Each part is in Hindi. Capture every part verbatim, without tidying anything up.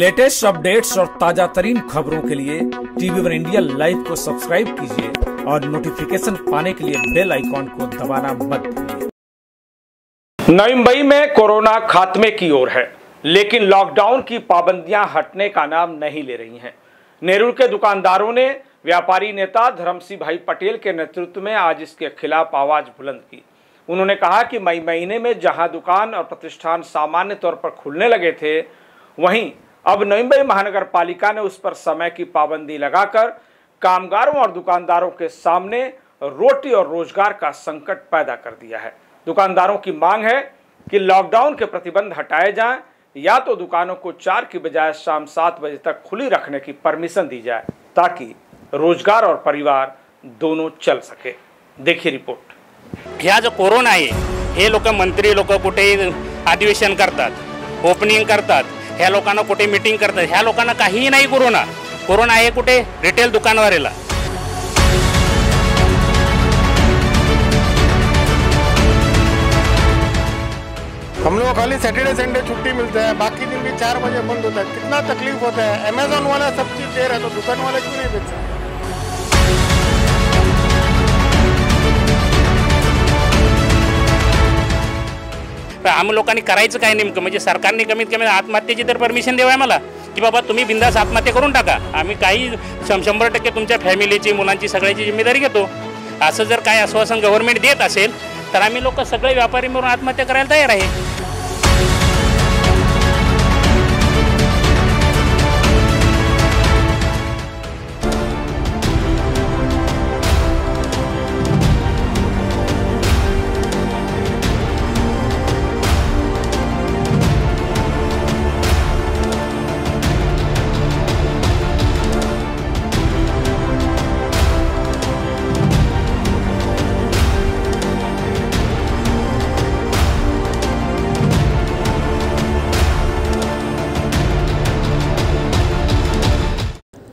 लेटेस्ट अपडेट्स और ताजा तरीन खबरों के लिए टीवी वन इंडिया लाइव को सब्सक्राइब कीजिए और नोटिफिकेशन पाने के लिए बेल आइकॉन को दबाना मत भूलिए। नई मुंबई में कोरोना खात्मे की ओर है, लेकिन लॉकडाउन की पाबंदियां हटने का नाम नहीं ले रही हैं। नेरुल के दुकानदारों ने व्यापारी नेता धर्मशीभाई पटेल के नेतृत्व में आज इसके खिलाफ आवाज बुलंद की। उन्होंने कहा कि मई महीने में जहाँ दुकान और प्रतिष्ठान सामान्य तौर पर खुलने लगे थे, वहीं अब नई मुंबई महानगर पालिका ने उस पर समय की पाबंदी लगाकर कामगारों और दुकानदारों के सामने रोटी और रोजगार का संकट पैदा कर दिया है। दुकानदारों की मांग है कि लॉकडाउन के प्रतिबंध हटाए जाएं या तो दुकानों को चार की बजाय शाम सात बजे तक खुली रखने की परमिशन दी जाए, ताकि रोजगार और परिवार दोनों चल सके। देखिए रिपोर्ट। हा जो कोरोना है, हे लोग मंत्री लोग कुठेही अधिवेशन करतात, ओपनिंग करतात, ह्या लोकांना कुठे मीटिंग करतात, ह्या लोकांना काहीही नाही। कोरोना कोरोना आहे कुठे? रिटेल दुकानवाल्याला। हम लोग खाली सैटरडे संडे छुट्टी मिलता है, बाकी दिन भी चार बजे बंद होता है। कितना तकलीफ होता है। अमेजोन वाला सब चीज दे रहा है तो दुकान वाला क्यों नहीं बेच सकता? आम लोकांनी करायचं काय नेमकं? म्हणजे सरकारने कमीत कमी आत्महत्येची तर परमिशन देवाय मला, की बाबा तुम्ही बिंदास आत्महत्या करून टाका, आम्ही काही शंभर टक्के तुमच्या फॅमिलीची मुलांची सगळ्याची जिम्मेदारी घेतो, असं जर काय आश्वासन गव्हर्नमेंट देत असेल तर आम्ही लोक सगळे व्यापारी म्हणून आत्महत्या करायला तयार आहे।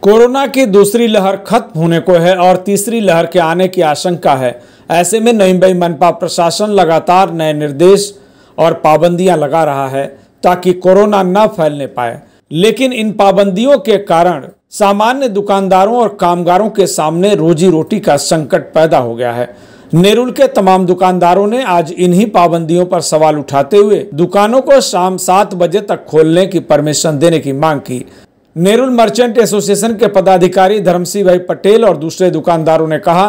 कोरोना की दूसरी लहर खत्म होने को है और तीसरी लहर के आने की आशंका है। ऐसे में नई मुंबई मनपा प्रशासन लगातार नए निर्देश और पाबंदियां लगा रहा है ताकि कोरोना न फैलने पाए, लेकिन इन पाबंदियों के कारण सामान्य दुकानदारों और कामगारों के सामने रोजी रोटी का संकट पैदा हो गया है। नेरुल के तमाम दुकानदारों ने आज इन्हीं पाबंदियों पर सवाल उठाते हुए दुकानों को शाम सात बजे तक खोलने की परमिशन देने की मांग की। नेरुल मर्चेंट एसोसिएशन के पदाधिकारी धर्मशीभाई पटेल और दूसरे दुकानदारों ने कहा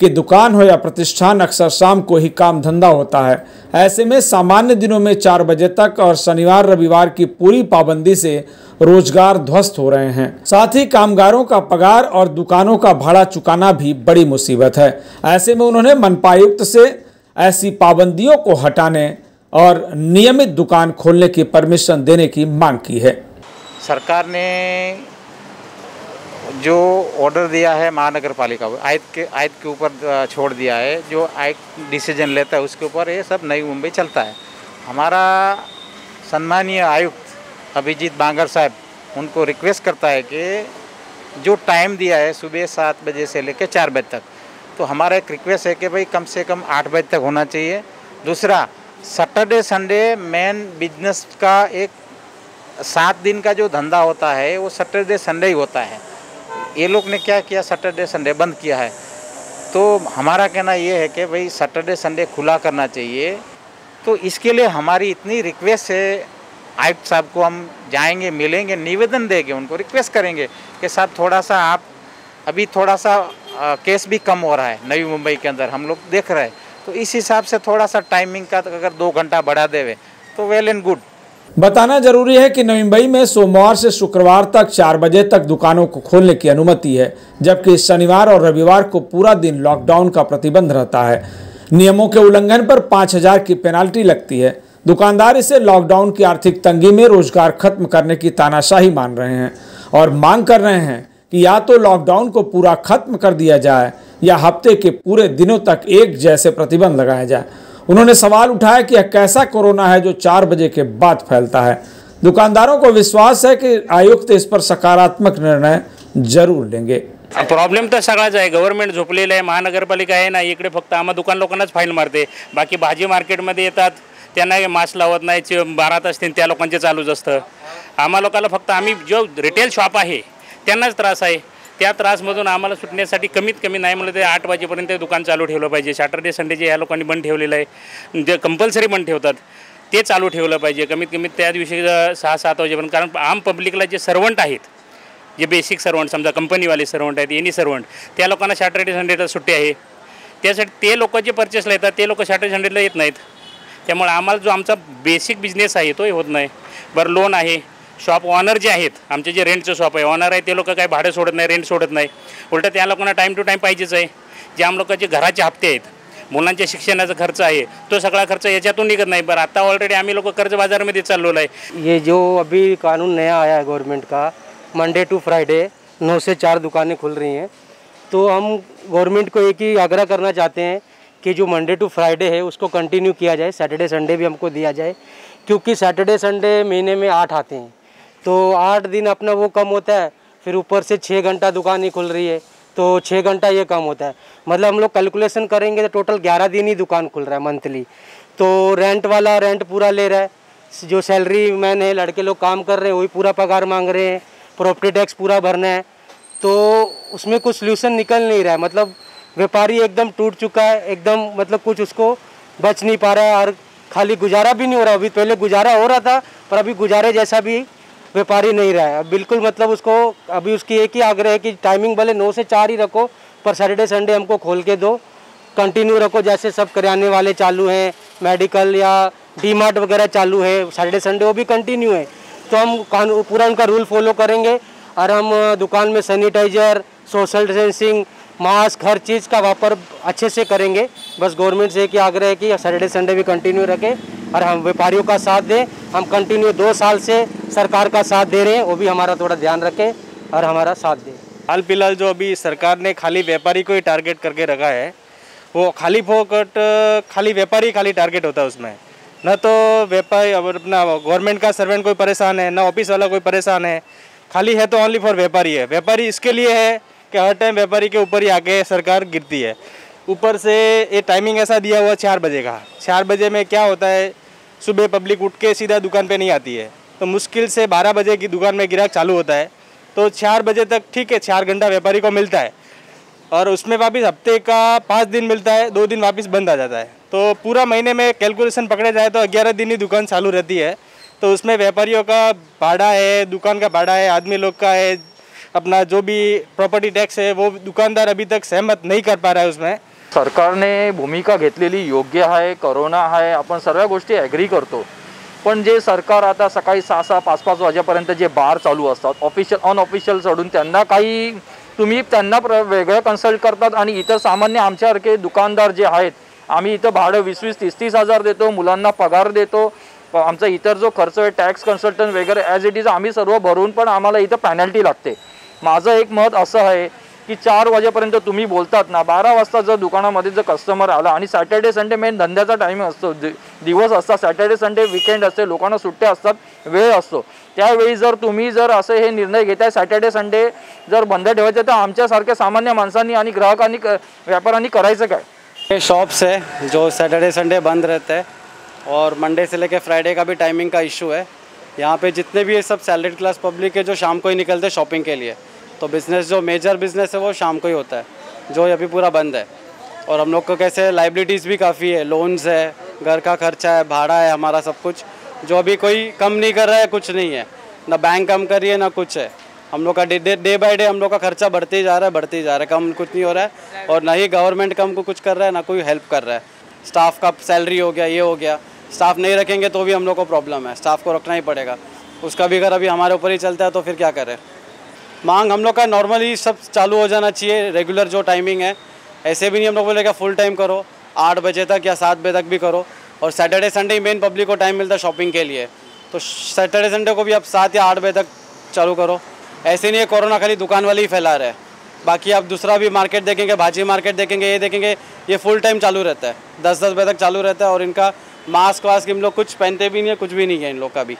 कि दुकान हो या प्रतिष्ठान, अक्सर शाम को ही काम धंधा होता है। ऐसे में सामान्य दिनों में चार बजे तक और शनिवार रविवार की पूरी पाबंदी से रोजगार ध्वस्त हो रहे हैं। साथ ही कामगारों का पगार और दुकानों का भाड़ा चुकाना भी बड़ी मुसीबत है। ऐसे में उन्होंने मनपा आयुक्त से ऐसी पाबंदियों को हटाने और नियमित दुकान खोलने की परमिशन देने की मांग की है। सरकार ने जो ऑर्डर दिया है महानगर पालिका को, आयत के आयत के ऊपर छोड़ दिया है, जो आयत डिसीजन लेता है उसके ऊपर ये सब नई मुंबई चलता है। हमारा सम्मानीय आयुक्त अभिजीत बांगर साहब उनको रिक्वेस्ट करता है कि जो टाइम दिया है सुबह सात बजे से लेकर चार बजे तक, तो हमारा एक रिक्वेस्ट है कि भाई कम से कम आठ बजे तक होना चाहिए। दूसरा, सैटरडे संडे मेन बिजनेस का एक सात दिन का जो धंधा होता है वो सैटरडे संडे ही होता है। ये लोग ने क्या किया, सैटरडे संडे बंद किया है। तो हमारा कहना ये है कि भाई सैटरडे संडे खुला करना चाहिए। तो इसके लिए हमारी इतनी रिक्वेस्ट है, आयुक्त साहब को हम जाएंगे, मिलेंगे, निवेदन देंगे, उनको रिक्वेस्ट करेंगे कि साहब थोड़ा सा आप, अभी थोड़ा सा आ, केस भी कम हो रहा है नई मुंबई के अंदर, हम लोग देख रहे हैं, तो इस हिसाब से थोड़ा सा टाइमिंग का अगर दो घंटा बढ़ा देवे तो वेल एंड गुड। बताना जरूरी है कि नई मुंबई में सोमवार से शुक्रवार तक चार बजे तक दुकानों को खोलने की अनुमति है, जबकि शनिवार और रविवार को पूरा दिन लॉकडाउन का प्रतिबंध रहता है। नियमों के उल्लंघन पर पाँच हजार की पेनाल्टी लगती है। दुकानदार इसे लॉकडाउन की आर्थिक तंगी में रोजगार खत्म करने की तानाशाही मान रहे हैं और मांग कर रहे हैं कि या तो लॉकडाउन को पूरा खत्म कर दिया जाए या हफ्ते के पूरे दिनों तक एक जैसे प्रतिबंध लगाया जाए। उन्होंने सवाल उठाया कि यह कैसा कोरोना है जो चार बजे के बाद फैलता है। दुकानदारों को विश्वास है कि आयुक्त इस पर सकारात्मक निर्णय जरूर लेंगे। प्रॉब्लेम तो सगळाच आहे, गव्हर्नमेंट झोपलेलं आहे, महानगरपालिका आहे ना, इकडे फक्त आम्हा दुकान लोकांनाच फाईन मारते, बाकी भाजी मार्केटमध्ये येतात त्यांना मास्क लावत नाही, बारा तास त्या लोकांचे चालूच असतं। आम्हा लोकाला फक्त आम्ही जो रिटेल शॉप आहे त्यांनाच त्रास आहे, त्या त्रासमधून आम्हाला सुटण्यासाठी कमीत कमी नाही म्हणलं ते आठ वाजेपर्यंत दुकान चालू ठेवलं पाहिजे। सॅटरडे संडे जे ह्या लोकांनी बंद ठेवलेलं आहे, जे कंपल्सरी बंद ठेवतात ते चालू ठेवलं पाहिजे कमीत कमी त्या दिवशी सहा सात वाजेपर्यंत। कारण आम पब्लिकला जे सर्वंट आहेत, जे बेसिक सर्वंट समजा कंपनीवाले सर्वंट आहेत, एनी सर्वंट, त्या लोकांना सॅटरडे संडेला सुट्टी आहे, त्यासाठी ते लोक जे परचेसला येतात ते लोक सॅटरडे संडेला येत नाहीत। त्यामुळे आम्हाला जो आमचा बेसिक बिझनेस आहे तोही होत नाही। बरं लोन आहे, शॉप ऑनर जे आहेत आमचे, जे रेंटचं शॉप आहे ऑनर आहे, ते लोक काही भाडं सोडत नाही, रेंट सोडत नाही, उलटं त्या लोकांना टाईम टू टाईम पाहिजेच आहे। जे आम लोकांचे घराचे हप्ते आहेत, मुलांच्या शिक्षणाचा खर्च आहे, तो सगळा खर्च याच्यातून निघत नाही। बरं आता ऑलरेडी आम्ही लोक कर्ज बाजारामध्ये चाललेलो आहे। ये जो अभी कानून नया आया है गवर्नमेंट का, मंडे टू फ्राइडे नौ से चार दुकानें खुल रही हैं, तो हम गवर्नमेंट को एक ही आग्रह करना चाहते हैं कि जो मंडे टू फ्राइडे है उसको कंटिन्यू किया जाए, सैटरडे संडे भी हमको दिया जाए। क्योंकि सैटरडे संडे महीने में आठ आते हैं, तो आठ दिन अपना वो कम होता है, फिर ऊपर से छः घंटा दुकान ही खुल रही है, तो छः घंटा ये कम होता है। मतलब हम लोग कैलकुलेशन करेंगे तो टोटल ग्यारह दिन ही दुकान खुल रहा है मंथली। तो रेंट वाला रेंट पूरा ले रहा है, जो सैलरी मैन है, लड़के लोग काम कर रहे हैं वही पूरा पगार मांग रहे हैं, प्रॉपर्टी टैक्स पूरा भरना है, तो उसमें कुछ सोल्यूशन निकल नहीं रहा है। मतलब व्यापारी एकदम टूट चुका है, एकदम मतलब कुछ उसको बच नहीं पा रहा है, और खाली गुजारा भी नहीं हो रहा। अभी पहले गुजारा हो रहा था पर अभी गुजारे जैसा भी व्यापारी नहीं रहा है बिल्कुल। मतलब उसको अभी उसकी एक ही आग्रह है कि टाइमिंग भले नौ से चार ही रखो, पर सैटरडे संडे हमको खोल के दो, कंटिन्यू रखो। जैसे सब किराने वाले चालू हैं, मेडिकल या डी मार्ट वगैरह चालू है, सैटरडे संडे वो भी कंटिन्यू है। तो हम पूरा उनका रूल फॉलो करेंगे, और हम दुकान में सैनिटाइजर, सोशल डिस्टेंसिंग, मास्क, हर चीज़ का वापर अच्छे से करेंगे। बस गवर्नमेंट से एक ही आग्रह है कि सैटरडे संडे भी कंटिन्यू रखें, और हम व्यापारियों का साथ दें। हम कंटिन्यू दो साल से सरकार का साथ दे रहे हैं, वो भी हमारा थोड़ा ध्यान रखें और हमारा साथ दें। हाल फिलहाल जो अभी सरकार ने खाली व्यापारी को ही टारगेट करके रखा है, वो खाली फोकट खाली व्यापारी खाली टारगेट होता है उसमें। न तो व्यापारी अपना गवर्नमेंट का सर्वेंट कोई परेशान है, ना ऑफिस वाला कोई परेशान है, खाली है तो ओनली फॉर व्यापारी है। व्यापारी इसके लिए है कि हर टाइम व्यापारी के ऊपर ही आके सरकार गिरती है। ऊपर से ये टाइमिंग ऐसा दिया हुआ चार बजे का, चार बजे में क्या होता है, सुबह पब्लिक उठ के सीधा दुकान पे नहीं आती है, तो मुश्किल से बारह बजे की दुकान में ग्राहक चालू होता है। तो चार बजे तक ठीक है, चार घंटा व्यापारी को मिलता है, और उसमें वापस हफ्ते का पाँच दिन मिलता है, दो दिन वापस बंद आ जाता है। तो पूरा महीने में कैलकुलेशन पकड़े जाए तो ग्यारह दिन ही दुकान चालू रहती है। तो उसमें व्यापारियों का भाड़ा है, दुकान का भाड़ा है, आदमी लोग का है, अपना जो भी प्रॉपर्टी टैक्स है, वो दुकानदार अभी तक सहमत नहीं कर पा रहा है। उसमें सरकारने भूमिका घेतलेली योग्य आहे। कोरोना आहे, आपण सर्व गोष्टी ॲग्री करतो, पण जे सरकार आता सकाळी सहा सहा पाच पाच वाजेपर्यंत जे बार चालू असतात ऑफिशियल अनऑफिशियल सोडून, त्यांना काही तुम्ही त्यांना वेगळं कन्सल्ट करतात, आणि इतर सामान्य आमच्यासारखे दुकानदार जे आहेत, आम्ही इथं भाडं वीस वीस तीस तीस हजार देतो, मुलांना पगार देतो, आमचा इतर जो खर्च आहे टॅक्स कन्सल्टंट वगैरे ॲज इट इज आम्ही सर्व भरून, पण आम्हाला इथं पॅनल्टी लागते। माझं एक मत असं आहे की चार वाजेपर्यंत तुम्ही बोलतात ना, बारा वाजता जर दुकानामध्ये जर कस्टमर आला, आणि सॅटर्डे संडे मेन धंद्याचा टाईम असतो, दिवस असतात, सॅटर्डे संडे वीकेंड असते, लोकांना सुट्ट्या असतात, वेळ असतो, त्यावेळी जर तुम्ही जर असे हे निर्णय घेताय सॅटर्डे संडे जर बंद ठेवायचे, तर आमच्यासारख्या सामान्य माणसांनी आणि ग्राहकांनी व्यापाऱ्यांनी करायचं काय? ये शॉप्स है जो सैटरडे संडे बंद रहते हैं, और मंडे से लेकर फ्राइडे का भी टाइमिंग का इशू है। यहाँ पे जितने भी ये सब सैलरीड क्लास पब्लिक है जो शाम को ही निकलते हैं शॉपिंग के लिए, तो बिज़नेस जो मेजर बिज़नेस है वो शाम को ही होता है, जो अभी पूरा बंद है। और हम लोग को कैसे लाइबिलिटीज़ भी काफ़ी है, लोन्स है, घर का खर्चा है, भाड़ा है, हमारा सब कुछ, जो अभी कोई कम नहीं कर रहा है, कुछ नहीं है, ना बैंक कम कर रही है ना कुछ है। हम लोग का डे डे बाय डे हम लोग का खर्चा बढ़ते ही जा रहा है, बढ़ते ही जा रहा है, कम कुछ नहीं हो रहा है। और ना ही गवर्नमेंट कम को कुछ कर रहा है, ना कोई हेल्प कर रहा है। स्टाफ का सैलरी हो गया, ये हो गया, स्टाफ नहीं रखेंगे तो भी हम लोग को प्रॉब्लम है, स्टाफ को रखना ही पड़ेगा, उसका भी घर अभी हमारे ऊपर ही चलता है, तो फिर क्या करें। मांग हम लोग का नॉर्मली सब चालू हो जाना चाहिए, रेगुलर जो टाइमिंग है, ऐसे भी नहीं हम लोग बोलेगा फुल टाइम करो, आठ बजे तक या सात बजे तक भी करो। और सैटरडे संडे मेन पब्लिक को टाइम मिलता है शॉपिंग के लिए, तो सैटरडे संडे को भी आप सात या आठ बजे तक चालू करो। ऐसे नहीं है कोरोना खाली दुकान वाले ही फैला रहे, बाकी आप दूसरा भी मार्केट देखेंगे, भाजी मार्केट देखेंगे, ये देखेंगे, ये फुल टाइम चालू रहता है, दस दस बजे तक चालू रहता है, और इनका मास्क वास्क इन लोग कुछ पहनते भी नहीं है, कुछ भी नहीं है इन लोग का भी।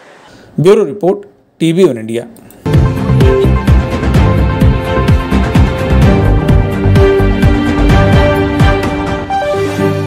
Bureau report TV one India.